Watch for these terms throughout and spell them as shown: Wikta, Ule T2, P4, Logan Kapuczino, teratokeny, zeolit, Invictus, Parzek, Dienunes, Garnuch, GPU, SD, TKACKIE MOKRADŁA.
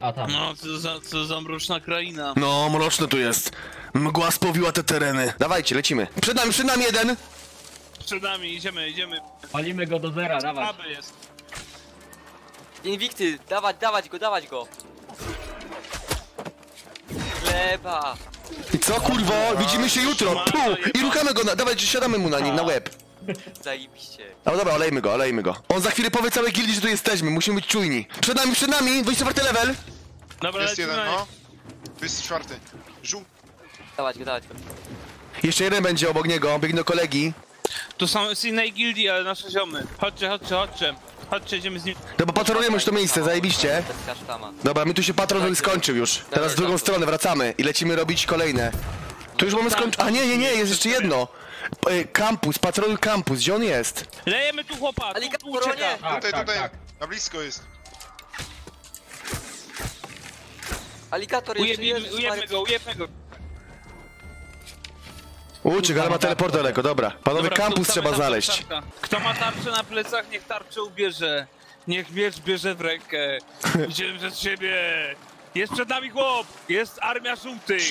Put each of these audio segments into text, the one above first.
A tam. No, co za mroczna kraina. No, mroczne tu jest. Mgła spowiła te tereny. Dawajcie, lecimy. Przed nami jeden. Przed nami, idziemy. Palimy go do zera, dawaj. Aby jest. Invicty, dawać go. Chleba. I co, kurwo? Widzimy się jutro. Puh! I ruchamy go, dawajcie, siadamy mu na nim, na łeb. Zajebiście. No dobra, olejmy go. On za chwilę powie całej gildii, że tu jesteśmy, musimy być czujni. Przed nami, wyjść czwarty level. Dobra, jest jeden, no. Jest czwarty. Żół. Dawać go. Jeszcze jeden będzie obok niego, biegnie do kolegi. To są z innej gildii, ale nasze ziomy. Chodźcie, idziemy z nim. Dobra, patrolujemy już to miejsce, zajebiście. Dobra, my tu się patrol skończył już. Teraz z drugą stronę wracamy i lecimy robić kolejne. Tu już mamy skończyć. A nie, jest jeszcze jedno. Kampus, patrol kampus, gdzie on jest? Lejemy tu chłopa, tu ucieka. Tutaj, na blisko jest. Alligator jest. Ujebmy go. Uciek, ale ma teleport daleko, dobra. Panowie, kampus trzeba znaleźć. Kto ma tarczę na plecach, niech tarczę ubierze. Niech miecz bierze w rękę. Idziemy przez siebie. Jest przed nami chłop! Jest armia żółtych!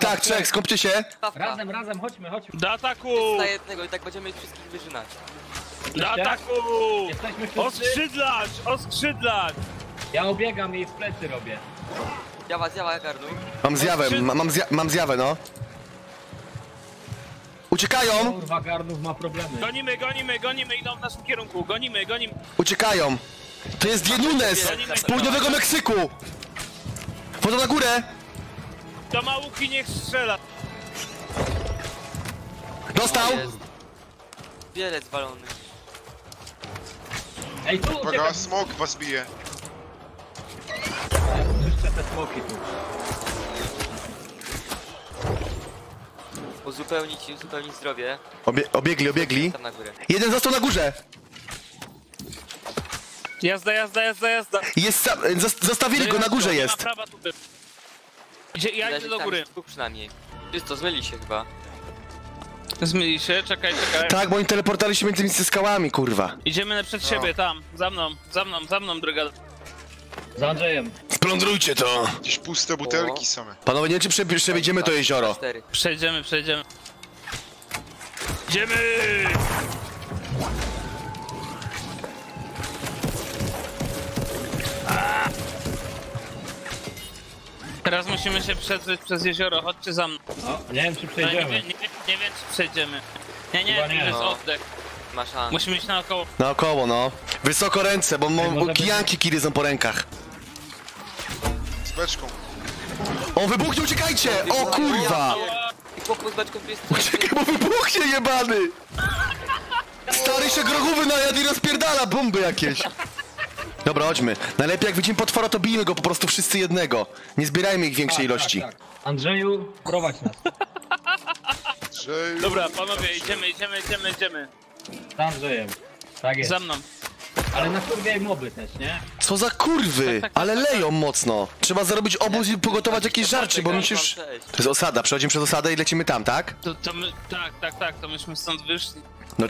Tak, trzech, skupcie się! Razem, chodźmy! Do ataku! Jest na jednego i tak będziemy wszystkich wyrzynać. Do ataku! Oskrzydlać! Ja obiegam i w plecy robię. Zjawa, Garnuch. Mam zjawę, no. Uciekają! Kurwa, Garnuch ma problemy. Gonimy, idą w naszym kierunku, gonimy. Uciekają! To jest Dienunes z południowego Meksyku! Woda na górę! To ma łuki, niech strzela! Dostał! Wiele zwalony. Ej, tu! Uwaga, smok was bije. Jeszcze te smoki tu. Uzupełnić zdrowie. Obiegli. Tam na górę. Jeden został na górze! Jazda! Zostawili go, na górze jest! Ja idę do góry. Dwóch przynajmniej. To zmyli się chyba. Zmyli się? Czekaj. Tak, bo oni teleportali się między tymi skałami, kurwa. Idziemy przed siebie, tam. Za mną, droga. Z Andrzejem. Splądrujcie to! Jakieś puste butelki same. Panowie, nie wiem, czy przejdziemy to jezioro. Przejdziemy. Idziemy! Teraz musimy się przetrzeć przez jezioro, chodźcie za mną. No, nie wiem, czy przejdziemy. Nie wiem, czy przejdziemy. Nie, to jest oddech. Masz szansę. Musimy iść naokoło. Naokoło, no. Wysoko ręce, bo kijanki kiryzą po rękach. Z beczką. O, wybuchnie, uciekajcie! O kurwa! Uciekaj, bo wybuchnie, jebany! Stary się grochówy najadł i rozpierdala bomby jakieś. Dobra, chodźmy. Najlepiej jak widzimy potwora, to bijmy go po prostu wszyscy jednego. Nie zbierajmy ich większej ilości. Tak. Andrzeju, prowadź nas. Andrzeju. Dobra, panowie, idziemy. Z Andrzejem. Tak jest. Za mną. Ale na kurwie i moby też, nie? Co za kurwy! Ale leją mocno. Trzeba zarobić obóz i pogotować jakieś żarcie, bo musisz... To jest osada, przechodzimy przez osadę i lecimy tam, tak? To myśmy stąd wyszli. No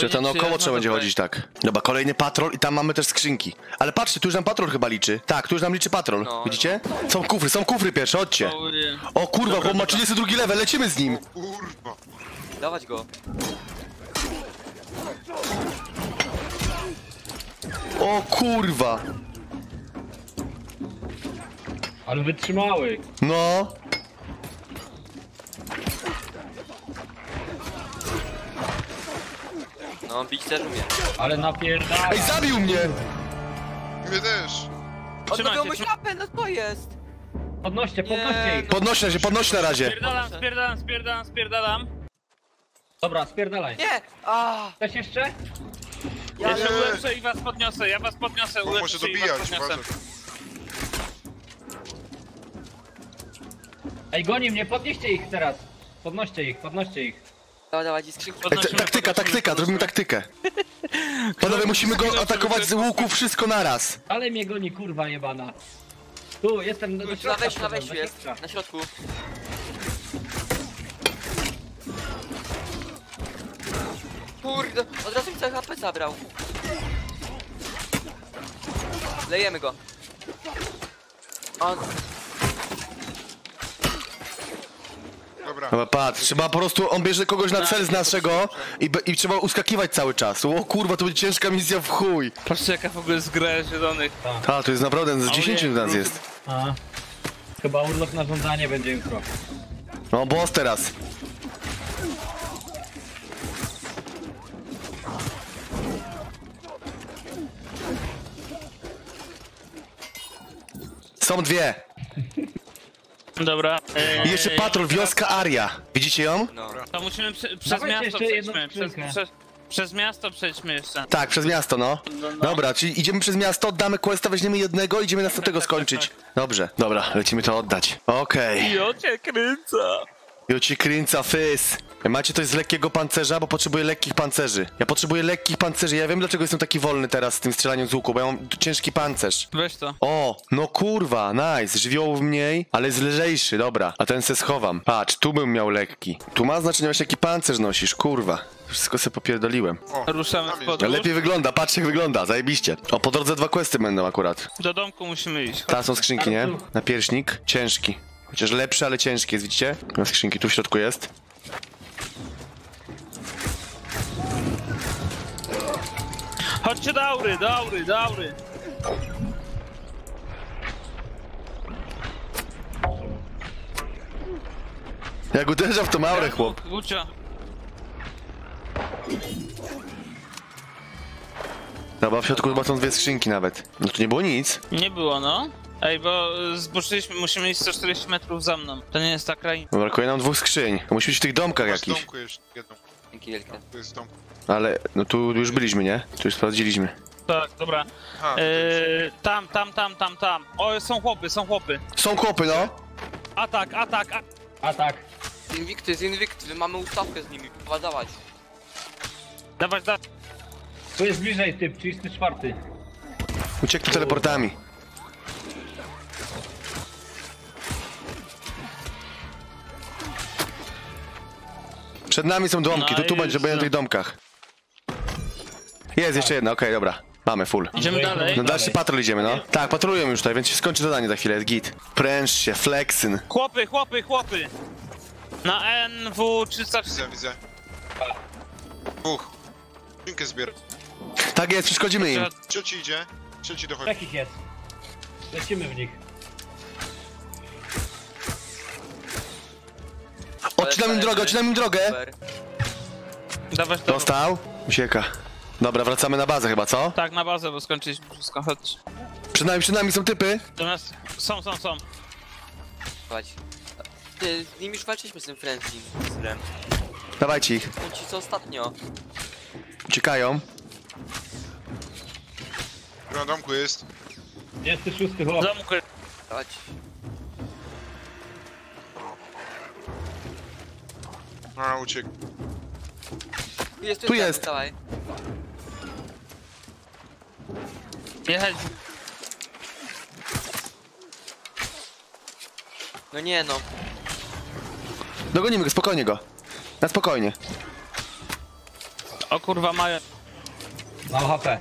czy to naokoło trzeba będzie chodzić, tak. Dobra, kolejny patrol i tam mamy też skrzynki. Ale patrzcie, tu już nam patrol chyba liczy. Tak, tu już nam liczy patrol, no, widzicie? No. Są kufry pierwsze, chodźcie. O kurwa, bo ma 32 level, lecimy z nim. O kurwa. Dawać go. O kurwa. Ale wytrzymały. No. No, bić też umie. Ale napierdala. Ej, zabił mnie! Mnie też. Odnowią mu ślapę, no to jest. Podnoście ich. Podnoś na razie. Spierdalam. Dobra, spierdalaj. Nie! Coś jeszcze? Ja się ulepszę i was podniosę. Bo może dobijać, uważaj. Ej, goni mnie, podnieście ich teraz. Podnoście ich. Taktyka, zrobimy taktykę. Panowie, musimy go atakować z łuku, wszystko naraz. Ale mnie goni, kurwa jebana. Tu, jestem do środka. Na wejściu jest, na środku. Kurde, od razu mi cały HP zabrał. Lejemy go. On... Dobra. Dobra, patrz, trzeba po prostu, on bierze kogoś na cel z naszego i trzeba uskakiwać cały czas. O kurwa, to będzie ciężka misja w chuj. Patrzcie jaka w ogóle jest gra zielonych. Tak, to jest naprawdę, z 10 w nas jest. A. Chyba urlop na żądanie będzie jutro. No boss teraz. Są dwie. Dobra. I jeszcze patrol, wioska Aria. Widzicie ją? Dobra. To musimy przez miasto przejdźmy. Przez miasto przejdźmy jeszcze. Tak, przez miasto, no. Dobra, czyli idziemy przez miasto, oddamy questa, weźmiemy jednego, idziemy następnego skończyć. Dobrze, dobra, lecimy to oddać. Okej. Jo cię kręca. Jo ci kręca, fys. Macie coś z lekkiego pancerza, bo potrzebuję lekkich pancerzy. Ja potrzebuję lekkich pancerzy, ja wiem dlaczego jestem taki wolny teraz z tym strzelaniem z łuku, bo ja mam ciężki pancerz. Weź to. O, no kurwa, nice, żywiołów mniej, ale jest lżejszy, dobra. A ten se schowam. Patrz, tu bym miał lekki. Tu ma znaczenie właśnie jaki pancerz nosisz, kurwa. Wszystko se popierdoliłem. O, ruszamy w podróż. Lepiej wygląda, patrz jak wygląda, zajebiście. O, po drodze dwa questy będą akurat. Do domku musimy iść. Tam są skrzynki, nie? Napierśnik, ciężki. Chociaż lepszy, ale ciężki jest, widzicie? Na skrzynki, tu w środku jest. Chodźcie do aury, do aury, do aury. Jak uderza w tą aurę, chłop. Dobra, w środku chyba są dwie skrzynki nawet. No tu nie było nic. Nie było, no. Ej, bo zboczyliśmy, musimy iść 140 metrów za mną. To nie jest ta kraina. Dobra, brakuje nam dwóch skrzyń. To musi być w tych domkach jakichś. Domku jeszcze jedną. Dzięki wielkie. To jest domku. Ale, no tu już byliśmy, nie? Tu już sprawdziliśmy. Tak, dobra. Aha, tam. O, są chłopy. Są chłopy, no. Atak. Invictus, mamy ustawkę z nimi. Chyba dawać. Dawać. Tu jest bliżej typ, 34. Uciekł tu teleportami. Przed nami są domki, no, tu będzie, będą w tych domkach. Jest jeszcze jedna, okej, dobra. Mamy full. Idziemy dalej. No dalszy patrol idziemy, no. Tak, patrolują już tutaj, więc się skończy zadanie za chwilę, jest git. Pręż się, flexyn. Chłopy. Na NW300. Widzę. Uch. Dzięki zbier. Tak jest, przeszkodzimy im. Trzeci idzie, trzeci dochodzi. Takich jest. Lecimy w nich. Odcinam im drogę! Dostał? Ucieka. Dobra, wracamy na bazę chyba, co? Tak, na bazę, bo skończyliśmy wszystko, chodź. Przed nami są typy! Są. Chodź. Z nimi już walczyliśmy, z tym Frenzy. Dawajcie ich. Ci co ostatnio. Uciekają. Na domku jest. 26 chłop. Domku. Chodź. A, uciekł. Tu jest. Dawaj. Jechać. No nie no. Dogonimy go, spokojnie go. Na spokojnie. O kurwa, mają. Mam HP.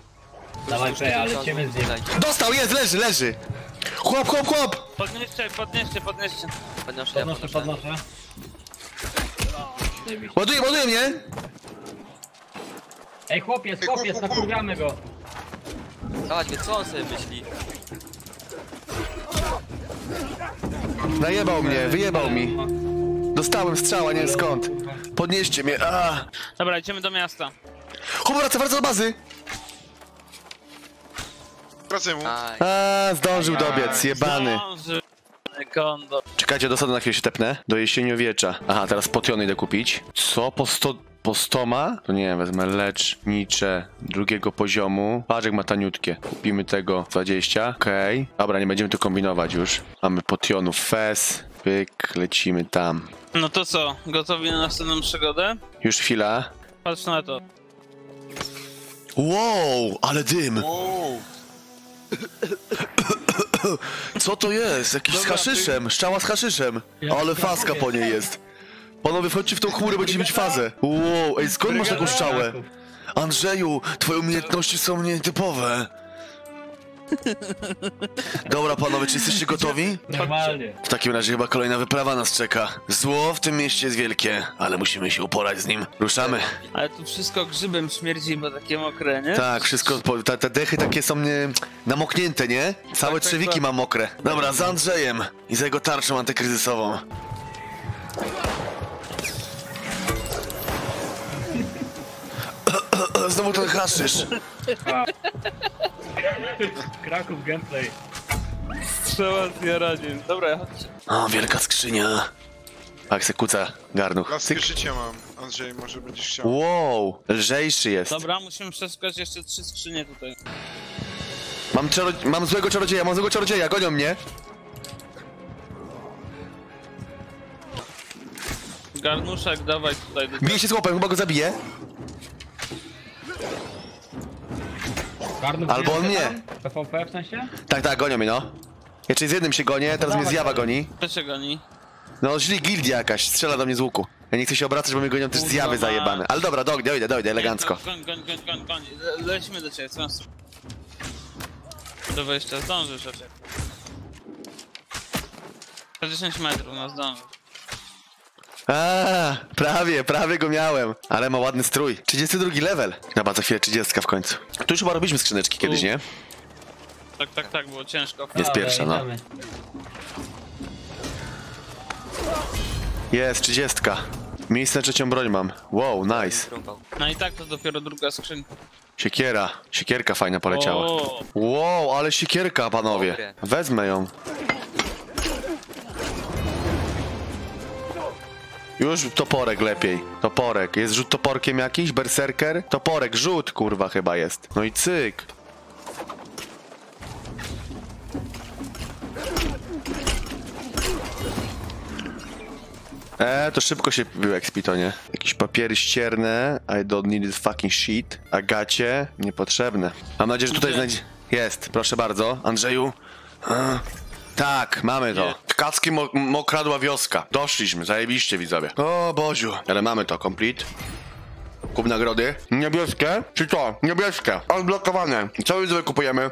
Dawaj, ale lecimy z nim. Dostał, jest, leży. Chłop. Podnieście. Podnoszę. Ładuję mnie! Ej, chłopiec, nakurwiamy go! Dawaj, co on sobie myśli? Najebał mnie, wyjebał mi. Dostałem strzała, nie wiem skąd. Podnieście mnie, aaa! Dobra, idziemy do miasta. Chłop, wraca do bazy! Wracaj mu. Aaa, zdążył dobiec, jebany. Kondo. Czekajcie, do sadu na chwilę się tepnę. Do jesieniowiecza. Aha, teraz potiony idę kupić. Co? Po 100 ma? To nie, wezmę lecznicze drugiego poziomu. Parzek ma taniutkie. Kupimy tego 20. Okej. Dobra, nie będziemy tu kombinować już. Mamy potionów fes. Pyk, lecimy tam. No to co? Gotowi na następną przygodę? Już chwila. Patrz na to. Wow, ale dym. Wow. Co to jest? Jakiś z haszyszem, strzała z haszyszem. Ale faska po niej jest. Panowie, wchodźcie w tą chmurę, będziecie mieć fazę. Wow, ej, skąd masz taką strzałę? Andrzeju, twoje umiejętności są nietypowe. Dobra, panowie, czy jesteście gotowi? Normalnie. W takim razie chyba kolejna wyprawa nas czeka. Zło w tym mieście jest wielkie, ale musimy się uporać z nim. Ruszamy. Ale tu wszystko grzybem śmierdzi, bo takie mokre, nie? Tak, wszystko, te dechy takie są namoknięte, nie? Całe tak, trzewiki tak, mam mokre. Dobra, z Andrzejem i z jego tarczą antykryzysową. Znowu ten haszysz. Kraków gameplay. Strzała z jaradziem. Dobra, chodźcie. O, wielka skrzynia. Tak se kuca Garnuch. Lastki życia mam, Andrzej, może będziesz chciał. Wow, lżejszy jest. Dobra, musimy przeskać jeszcze 3 skrzynie tutaj. Mam złego czarodzieja, gonią mnie. Garnuszek, dawaj tutaj. Bije się z łopem, chyba go zabiję. Garnuch albo on mnie. PvP w sensie? Tak, tak, gonią mnie, no. Jeszcze z jednym się gonię, teraz dawaj, mnie zjawa goni. Kto się goni? No, źli gildia jakaś, strzela do mnie z łuku. Ja nie chcę się obracać, bo mnie gonią też zjawy zajebane. Ale dobra, dojdę, elegancko. Goń. Lećmy do ciebie, co? Do wejścia, zdążysz, oczek. 10 metrów, no zdążysz. A, prawie go miałem. Ale ma ładny strój. 32 level. Chyba za chwilę 30 w końcu. Tu już chyba robiliśmy skrzyneczki kiedyś, nie? Tak, było ciężko. Jest pierwsza, no. Jest 30. Miejsce na 3. broń mam. Wow, nice. No i tak to dopiero druga skrzynka. Siekierka fajna poleciała. Wow, ale siekierka, panowie. Wezmę ją. Już toporek lepiej. Toporek. Jest rzut toporkiem jakiś? Berserker? Toporek, rzut kurwa chyba jest. No i cyk. To szybko się wyexpi, to nie? Jakieś papiery ścierne. I don't need this fucking shit. Agacie? Niepotrzebne. Mam nadzieję, że tutaj znajdzie... Jest, proszę bardzo. Andrzeju. Tak, mamy to. TKACKIE Mokradła wioska. Doszliśmy, zajebiście widzowie. O Boziu. Ale mamy to, complete. Kup nagrody. Niebieskie, czy to? Niebieskie. Odblokowane. Co widzowie kupujemy?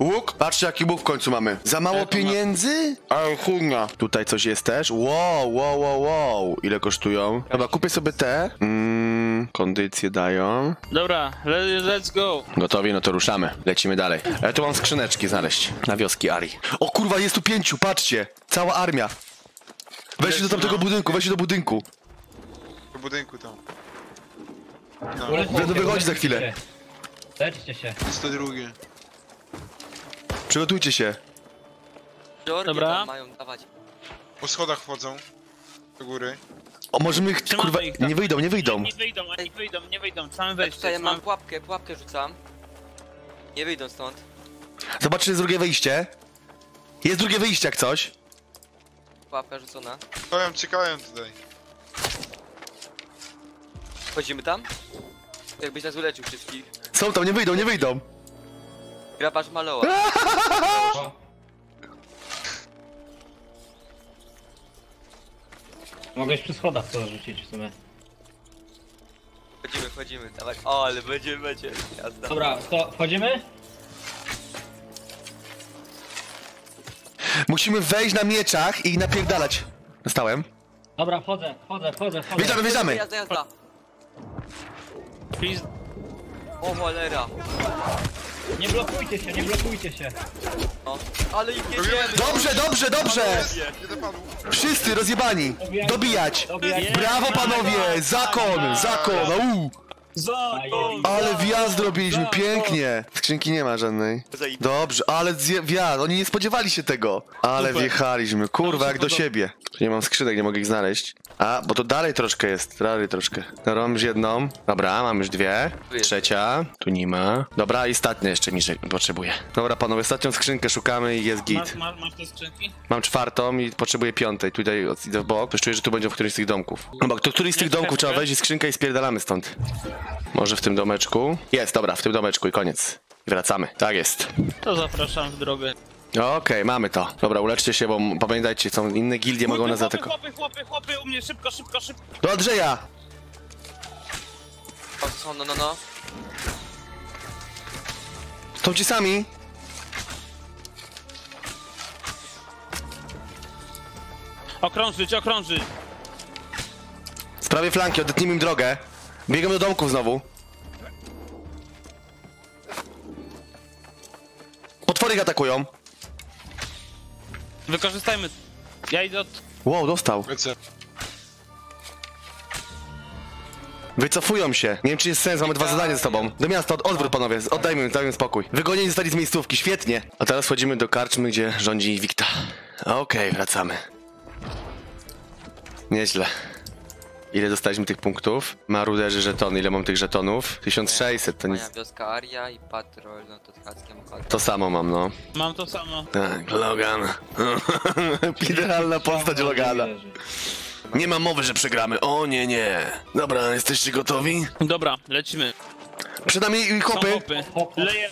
Łuk. Patrzcie jaki łuk w końcu mamy. Za mało pieniędzy? Ale chudna. Tutaj coś jest też. Wow. Ile kosztują? Dobra, kupię sobie te. Kondycje dają. Dobra, let's go. Gotowi, no to ruszamy. Lecimy dalej. Ale tu mam skrzyneczki znaleźć. Na wioski Arii. O kurwa, jest tu 5, patrzcie. Cała armia. Weźcie do tamtego budynku, weźcie do budynku. Do budynku tam. No. Wychodzi za chwilę. Leczcie się. 102. Przygotujcie się. Dobra. Po schodach wchodzą. Do góry. O, możemy ich, kurwa, nie wyjdą. Nie wyjdą, same wejście. Tutaj mam pułapkę rzucam. Nie wyjdą stąd. Zobaczcie, jest drugie wyjście. Jest drugie wyjście jak coś. Pułapka rzucona. Czekałem tutaj. Chodzimy tam? Jakbyś nas uleczył wszystkich. Są tam, nie wyjdą. Grabasz maloła. Mogę już przy schodach to rzucić w sumie. Wchodzimy, dawaj. O, ale będzie. Jazda. Dobra, to wchodzimy? Musimy wejść na mieczach i napierdalać. Dostałem. Dobra, wchodzę. Wjeżdżamy. Jazda. O cholera. Nie blokujcie się. No, ale ich nie wiemy. Dobrze. Wszyscy rozjebani. Dobijać. Brawo panowie, zakon. Ale wjazd robiliśmy, pięknie. Skrzynki nie ma żadnej. Dobrze, ale wjazd, oni nie spodziewali się tego. Ale wjechaliśmy, kurwa jak do siebie. Nie mam skrzynek, nie mogę ich znaleźć. A, bo to dalej troszkę jest, Dobra, mam już jedną. Dobra, mam już 2. Trzecia. Tu nie ma. Dobra, i ostatnia jeszcze niżej potrzebuję. Dobra, panowie, ostatnią skrzynkę szukamy i jest git. Masz te skrzynki? Mam 4. i potrzebuję 5. Tutaj idę w bok. Też czuję, że tu będzie w którymś z tych domków. No bo to któryś z tych domków trzeba wejść i skrzynkę i spierdalamy stąd. Może w tym domeczku? Jest, dobra, w tym domeczku i koniec. I wracamy. Tak jest. To zapraszam w drogę. Okej, mamy to. Dobra, uleczcie się, bo pamiętajcie, są inne gildie, mogą nas zaatakować. Chłopy, u mnie szybko. Do Andrzeja! No. Są ci sami? Okrążyć, okrążyć. Z prawej flanki, odetnijmy im drogę. Biegam do domków znowu. Potwory ich atakują. Wykorzystajmy. Ja idę od... Wow, dostał. Wycofują się. Nie wiem, czy jest sens, mamy dwa zadania z tobą. Do miasta, odwrót panowie, oddajmy, dajmy spokój. Wygonieni zostali z miejscówki, świetnie. A teraz wchodzimy do karczmy, gdzie rządzi Wikta. Okej, wracamy. Nieźle. Ile dostaliśmy tych punktów? Maruderzy żetony, ile mam tych żetonów? 1600, to nic. Wioska Aria i patrol, no to TKACKIE MOKRADŁA. To samo mam, no. Mam to samo. Tak, Logan. Idealna postać Logana. Nie ma mowy, że przegramy. O nie, nie. Dobra, jesteście gotowi? Dobra, lecimy. Przed nami chłopy. Leje.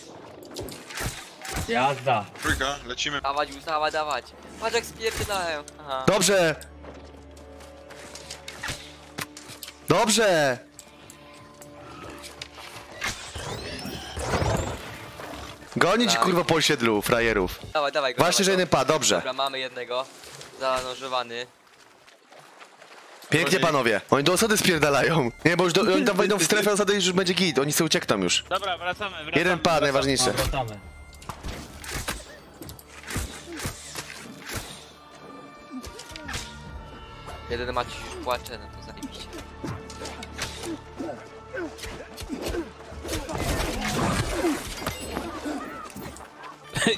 Jazda. Trójka, lecimy. Dawać, ustawa, dawać. Patrz jak spierdalają. Dobrze. Dobrze. Gonić kurwa po osiedlu, frajerów. Dawaj, dawaj. Właśnie, że jeden pa, dobrze. Dobra, mamy jednego. Zanurzowany. Pięknie panowie, oni do osady spierdalają. Nie, bo już do, oni tam wejdą w strefę osady i już będzie git, oni sobie uciekną już. Dobra, wracamy. Jeden pan najważniejszy. Jeden Maciuś już płacze, no to zajebiście.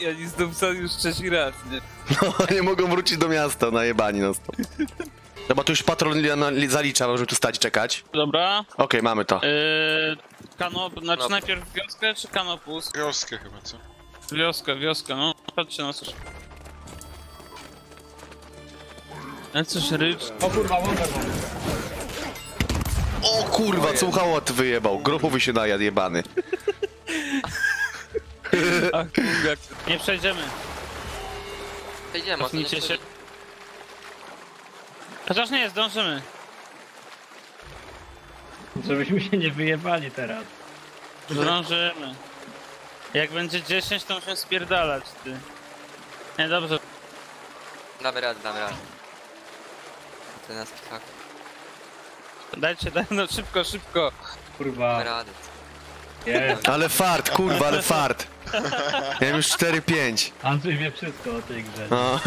I oni znów są już trzeci raz, nie? No, nie mogą wrócić do miasta, najebani no stąd. Dobra, tu już patrol zalicza, możemy tu stać i czekać. Dobra. Okej, mamy to. Kanop, znaczy najpierw wioskę czy kanopus? Wioskę chyba, co? Wioskę, no. Patrzcie na coś. Ale coś rycz. O kurwa, słuchałot wyjebał. Grupowy się najadł, jebany. Ach, kurwa. Nie przejdziemy. Przejdziemy, cofnijcie się. Chociaż nie, zdążymy. Żebyśmy się nie wyjebali teraz. Zdążymy. Jak będzie 10, to musimy spierdalać, ty. Nie, dobrze. Damy radę. To nas tak. Dajcie, no szybko. Kurwa. Radę. Yes. Ale fart, kurwa, ale fart. Ja już 4-5. Andrzej wie wszystko o tej grze. No.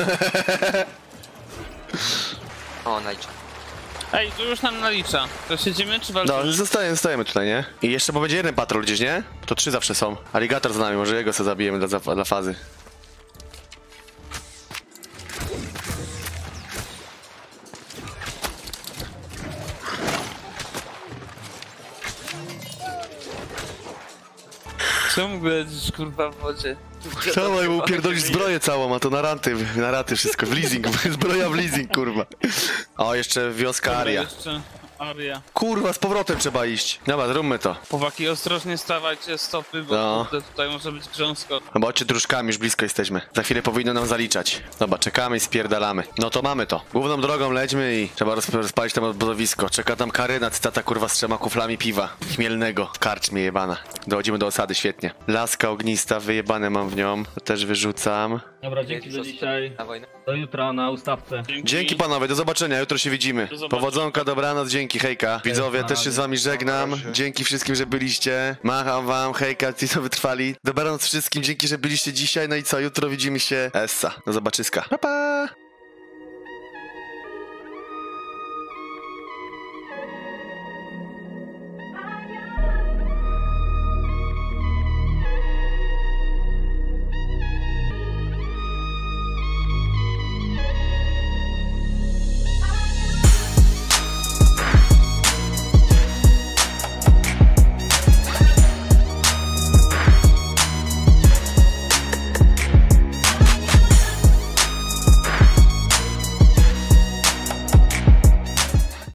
O, nalicza. Ej, tu już nam nalicza. To siedzimy czy walczymy? No, zostajemy tutaj, nie? I jeszcze bo będzie jeden patrol gdzieś, nie? To 3 zawsze są. Aligator za nami, może jego sobie zabijemy dla fazy. Czemu będziesz kurwa w wodzie? Trzeba mu upierdolić zbroję całą, a to na raty wszystko, w leasing, zbroja w leasing, kurwa. O, jeszcze wioska Aria. Kurwa, z powrotem trzeba iść. Dobra, zróbmy to. Chłopaki, ostrożnie stawajcie stopy, bo tutaj może być grząsko. Dobra, chodźcie dróżkami, już blisko jesteśmy. Za chwilę powinno nam zaliczać. Dobra, czekamy i spierdalamy. No to mamy to. Główną drogą lećmy i trzeba rozpalić tam obozowisko. Czeka tam Karyna, cytata kurwa z 3 kuflami piwa. Chmielnego. Karczmie jebana. Dochodzimy do osady, świetnie. Laska ognista, wyjebane mam w nią. To też wyrzucam. Dobra, dzięki za dzisiaj. Do jutra na ustawce. Dzięki panowie, do zobaczenia, jutro się widzimy. Do powodzonka, dobranoc, dzięki, hejka. Widzowie, też się z wami żegnam. Dzięki wszystkim, że byliście. Macham wam, hejka, ci co wytrwali. Dobranoc wszystkim, dzięki, że byliście dzisiaj. No i co, jutro widzimy się. Essa, do zobaczyska. Pa, pa!